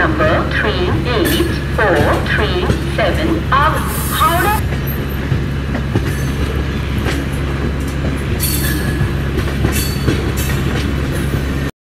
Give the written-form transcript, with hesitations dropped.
number 38437.